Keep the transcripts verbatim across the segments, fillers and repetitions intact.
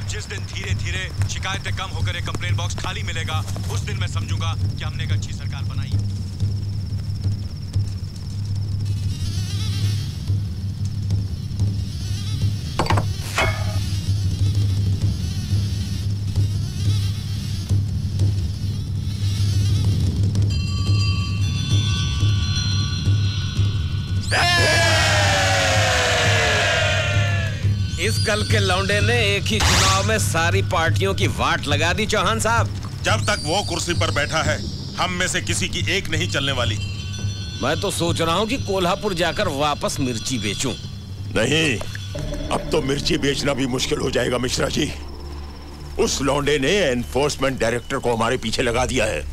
और जिस दिन धीरे धीरे शिकायतें कम होकर एक कंप्लेन बॉक्स खाली मिलेगा, उस दिन मैं समझूंगा कि हमने एक अच्छी सरकार बनाई। इस कल के लौंडे ने एक ही चुनाव में सारी पार्टियों की वाट लगा दी। चौहान साहब, जब तक वो कुर्सी पर बैठा है हम में से किसी की एक नहीं चलने वाली। मैं तो सोच रहा हूँ कि कोल्हापुर जाकर वापस मिर्ची बेचूं। नहीं, अब तो मिर्ची बेचना भी मुश्किल हो जाएगा मिश्रा जी। उस लौंडे ने एनफोर्समेंट डायरेक्टर को हमारे पीछे लगा दिया है,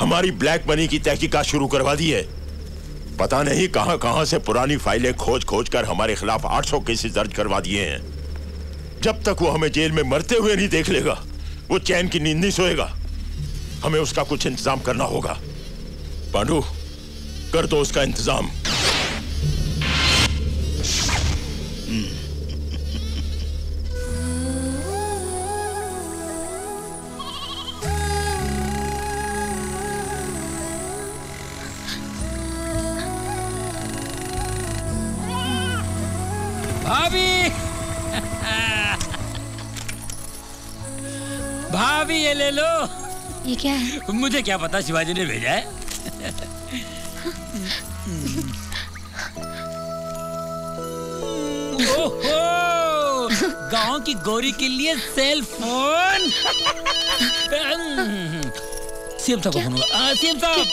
हमारी ब्लैक मनी की तहकीकात शुरू करवा दी है। पता नहीं कहां कहां से पुरानी फाइलें खोज खोज कर हमारे खिलाफ आठ सौ केसेस दर्ज करवा दिए हैं। जब तक वो हमें जेल में मरते हुए नहीं देख लेगा, वो चैन की नींद नहीं सोएगा। हमें उसका कुछ इंतजाम करना होगा। पांडू, कर दो उसका इंतजाम। भाभी भाभी ये ले लो। ये क्या है? मुझे क्या पता, शिवाजी ने भेजा है। ओहो, गांव की गोरी के लिए सेल फोन। सीएम साहब को फोन होगा। सीएम साहब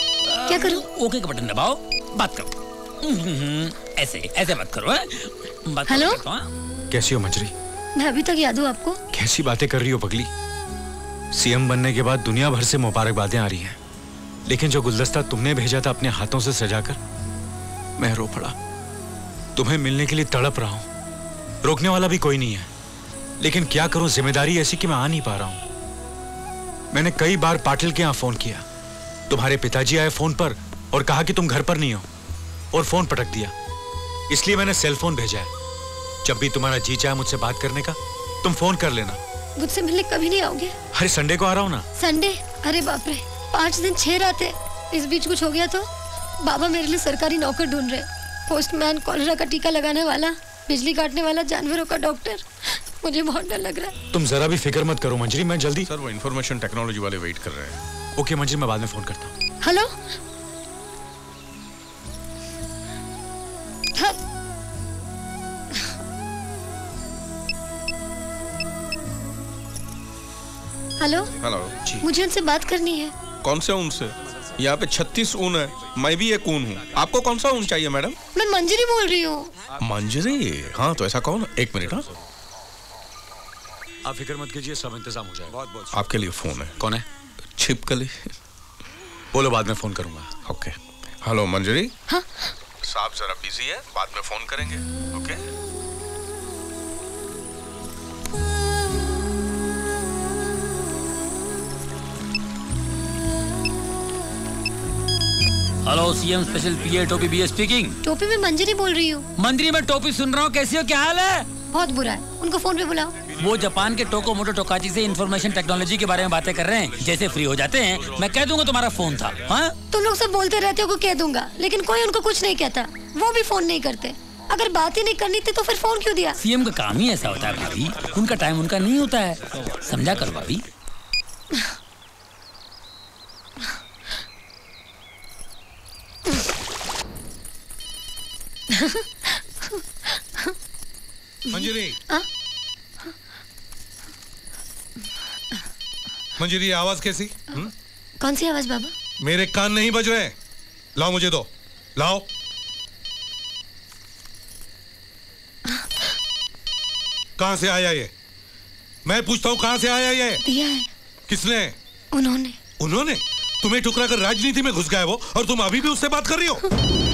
क्या करूं? ओके का बटन दबाओ, बात करो। ऐसे ऐसे बात करो। हेलो, कैसी हो मंजरी? भाभी तक याद हो आपको। कैसी बातें कर रही हो पगली? सीएम बनने के बाद दुनिया भर से मुबारकबादें आ रही हैं, लेकिन जो गुलदस्ता तुमने भेजा था अपने हाथों से सजाकर, मैं रो पड़ा। तुम्हें मिलने के लिए तड़प रहा हूँ, रोकने वाला भी कोई नहीं है, लेकिन क्या करूँ, जिम्मेदारी ऐसी कि मैं आ नहीं पा रहा हूँ। मैंने कई बार पाटिल के यहाँ फोन किया, तुम्हारे पिताजी आए फोन पर और कहा कि तुम घर पर नहीं हो, और फोन पटक दिया। इसलिए मैंने सेलफोन भेजा है। जब भी तुम्हारा जी चाहे मुझसे बात करने का, तुम फोन कर लेना। मुझसे मिलने कभी नहीं आओगे? अरे संडे को आ रहा हूँ ना। संडे? अरे बाप रे, पाँच दिन छह रातें। इस बीच कुछ हो गया तो? बाबा मेरे लिए सरकारी नौकर ढूंढ रहे, पोस्टमैन, कॉलरा का टीका लगाने वाला, बिजली काटने वाला, जानवरों का डॉक्टर। मुझे बहुत डर लग रहा है। तुम जरा भी फिक्र मत करो मंजरी, मैं जल्दी। सर, वो इन्फॉर्मेशन टेक्नोलॉजी वाले वेट कर रहे हैं। ओके मंजरी, मैं बाद में फोन करता हूँ। Hello, hello. हेलो जी, मुझे उनसे बात करनी है। कौन से ऊन से? यहाँ पे छत्तीस ऊन है, मैं भी एक ऊन हूँ। आपको कौन सा ऊन चाहिए मैडम? मैं मंजरी बोल रही हूँ। मंजरी? हाँ, तो ऐसा कौन? एक मिनट। हाँ, आप फिक्र मत कीजिए, सब इंतजाम हो जाएगा। बहुत बहुत आपके लिए फोन है। कौन है? छिपकली। बोलो, बाद में फोन करूँगा। ओके। हेलो मंजरी। हाँ साहब जरा बिजी है, बाद में फोन करेंगे। Okay. Hello, CM special PA टोपी बी स्पीकिंग। टोपी में मंजरी बोल रही हूँ। मंजरी, मैं टोपी सुन रहा हूँ। कैसी हो, क्या हाल है? बहुत बुरा है, उनको फोन पे बुलाओ। वो जापान के टोको मोटो टोकाची से इन्फॉर्मेशन टेक्नोलॉजी के बारे में बातें कर रहे हैं। जैसे फ्री हो जाते हैं मैं कह दूंगा तुम्हारा फोन था। हाँ, तुम लोग सब बोलते रहते हो कह दूंगा, लेकिन कोई उनको कुछ नहीं कहता, वो भी फोन नहीं करते। अगर बात ही नहीं करनी थी तो फिर फोन क्यों दिया? सीएम का काम ही ऐसा होता है भाभी, उनका टाइम उनका नहीं होता है, समझा करो भाभी। मंजरी, मंजरी आवाज कैसी? हुँ? कौन सी आवाज बाबा? मेरे कान नहीं बज रहे। लाओ मुझे दो, लाओ। कहां से आया ये? मैं पूछता हूँ कहां से आया ये? दिया है। किसने? उन्होंने। उन्होंने तुम्हें ठुकरा कर राजनीति में घुस गया वो, और तुम अभी भी उससे बात कर रही हो?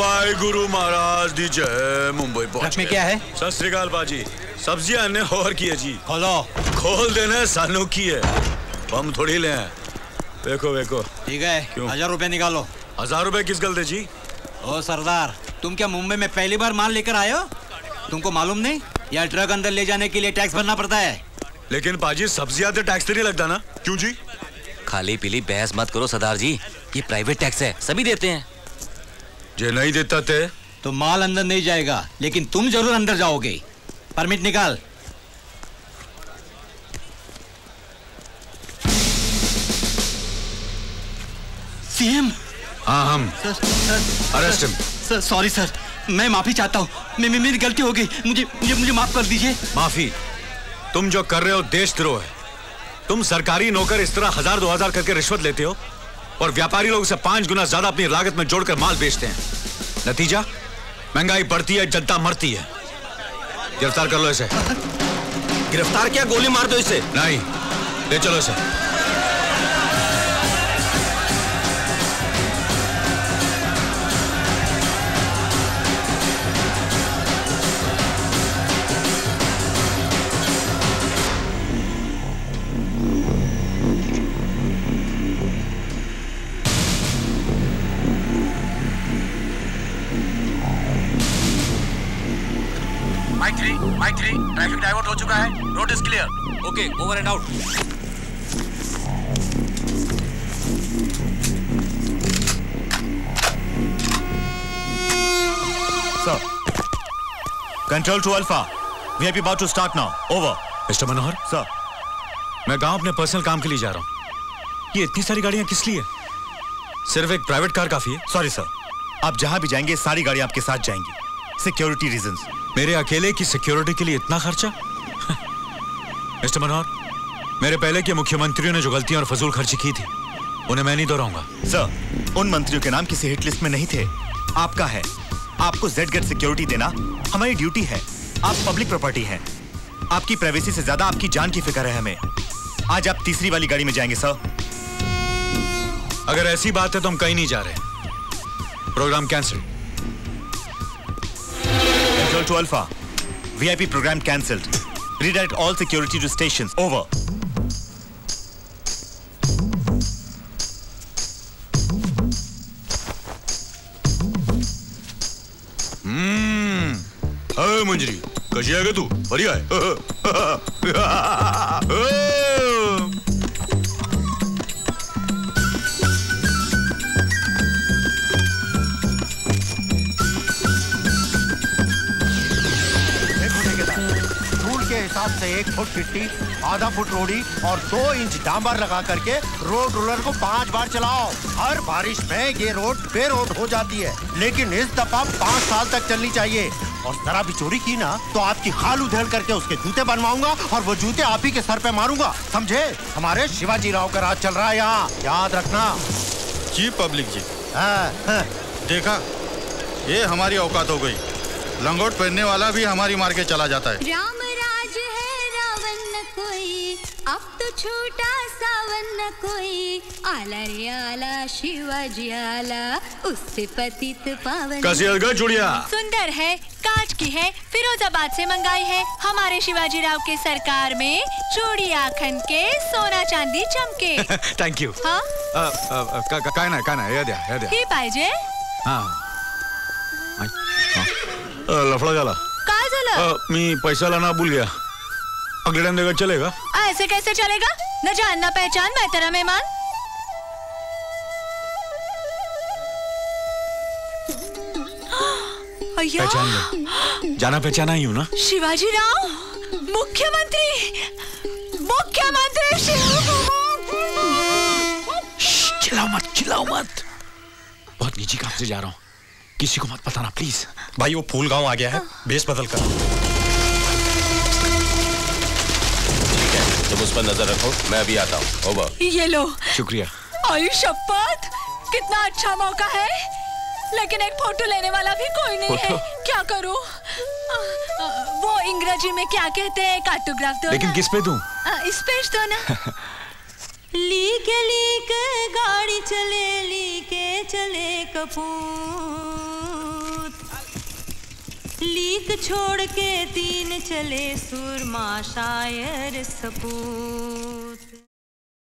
वाहेगुरु महाराज दी जय। मुंबई पहुंच में क्या है? सत श्री अकाल बाजी। सब्जियां ने होर की है जी। खोलो। खोल देना सानू की है। बम थोड़ी ले हैं। देखो देखो। ठीक है। क्यों? हजार रुपए निकालो। हजार रुपए किस गलते जी? ओ सरदार, तुम क्या मुंबई में पहली बार माल लेकर आए हो? तुमको मालूम नहीं यार ट्रक अंदर ले जाने के लिए टैक्स भरना पड़ता है। लेकिन पाजी सब्जियां तो टैक्स तो नहीं लगता ना? क्यों जी? खाली पीली बहस मत करो सरदार जी, ये प्राइवेट टैक्स है, सभी देते हैं। जे नहीं देता थे तो माल अंदर नहीं जाएगा, लेकिन तुम जरूर अंदर जाओगे। परमिट निकाल। सीएम। हाँ हम। Sir, sir, arrest him. Sir sorry sir, मैं माफी चाहता हूँ, मेरी गलती हो गई, मुझे मुझे मुझे माफ कर दीजिए। माफी? तुम जो कर रहे हो देशद्रोह है। तुम सरकारी नौकर इस तरह हजार दो हजार करके रिश्वत लेते हो और व्यापारी लोग से पांच गुना ज्यादा अपनी लागत में जोड़कर माल बेचते हैं। नतीजा महंगाई बढ़ती है, जनता मरती है। गिरफ्तार कर लो इसे। गिरफ्तार क्या, गोली मार दो इसे। नहीं, ले चलो इसे। Okay, over and out. Sir, control to Alpha. We are about to start now. Over. Mister Manohar, sir, मैं गांव अपने पर्सनल काम के लिए जा रहा हूँ। ये इतनी सारी गाड़ियाँ किस लिए? सिर्फ एक प्राइवेट कार काफी है। Sorry sir, आप जहाँ भी जाएंगे सारी गाड़ियाँ आपके साथ जाएंगी। Security reasons. मेरे अकेले की सिक्योरिटी के लिए इतना खर्चा? मिस्टर मनोहर, मेरे पहले के मुख्यमंत्रियों ने जो गलतियां और फजूल खर्ची की थी उन्हें मैं नहीं दोहराऊंगा। सर, उन मंत्रियों के नाम किसी हिट लिस्ट में नहीं थे। आपका है, आपको जेड गेट सिक्योरिटी देना हमारी ड्यूटी है। आप पब्लिक प्रॉपर्टी हैं, आपकी प्राइवेसी से ज्यादा आपकी जान की फिक्र है हमें। आज आप तीसरी वाली गाड़ी में जाएंगे सर। अगर ऐसी बात है तो हम कहीं नहीं जा रहे। Program cancel. Control to alpha, VIP program cancelled. Redirect all security to stations. Over. Hmm. Hey, Manjari. कैसी आएगा तू? बढ़िया है। से एक फुट गिट्टी, आधा फुट रोड़ी और दो इंच डांबर लगा करके रोड रोलर को पांच बार चलाओ। हर बारिश में ये रोड बेरोड हो जाती है, लेकिन इस दफा पाँच साल तक चलनी चाहिए। और जरा भी चोरी की ना तो आपकी खाल उधेड़ करके उसके जूते बनवाऊंगा और वो जूते आप ही के सर पे मारूंगा, समझे? हमारे शिवाजी राव का राज चल रहा है यहाँ, याद रखना। जी पब्लिक जी। हाँ, हाँ। देखा, ये हमारी औकात हो गयी। लंगोट पहनने वाला भी हमारी मार के चला जाता है। अब तो छोटा सावन न कोई, आला रे आला शिवाजी आला, उससे पतित पावन। कैसी अलग जुड़िया? सुंदर है, कांच की है, फिरोजाबाद से मंगाई है। हमारे शिवाजी राव के सरकार में चूड़ी आखन के सोना चांदी चमके। Thank you. हाँ कहना कहना याद है याद है। ही पाइजे? हाँ लफड़ा जाला। काय जाला? मैं पैसा लाना भूल गया। अगले टाइम देगा चलेगा? ऐसे कैसे चलेगा? न जान ना पहचान मैं तेरा मेहमान। पहचान ले। जाना पहचाना ही हूँ ना? शिवाजी राव, मुख्यमंत्री, मुख्यमंत्री शिवाजी। चिल्लाओ मत, चिल्लाओ मत। बहुत निजी काम से जा रहा हूँ, किसी को मत बताना प्लीज। भाई वो फूल गांव आ गया है, बेस बदल कर। तुम उस पर नजर रखो, मैं अभी आता हूँ। ओवर। ये लो। शुक्रिया। आयुष अब्बाद, कितना अच्छा मौका है, लेकिन एक फोटो लेने वाला भी कोई नहीं है। क्या करूँ? वो इंग्रजी में क्या कहते हैं, कार्टोग्राफ दो। लेकिन किस पे दूँ? इस पे दो ना। लीके लीके गाड़ी चले, लीके चले कपूर। लीक छोड़ के तीन चले सूरमा शायर सपूत।